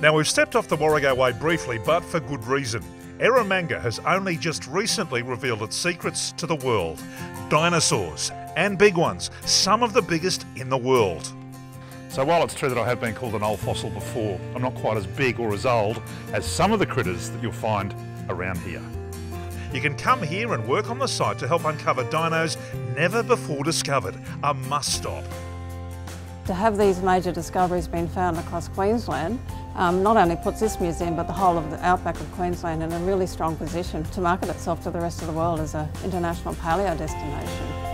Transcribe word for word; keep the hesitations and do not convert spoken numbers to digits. Now, we've stepped off the Warrego Way briefly, but for good reason. Eromanga has only just recently revealed its secrets to the world. Dinosaurs, and big ones, some of the biggest in the world. So while it's true that I have been called an old fossil before, I'm not quite as big or as old as some of the critters that you'll find around here. You can come here and work on the site to help uncover dinos never before discovered. A must-stop. To have these major discoveries being found across Queensland um, not only puts this museum but the whole of the outback of Queensland in a really strong position to market itself to the rest of the world as an international paleo destination.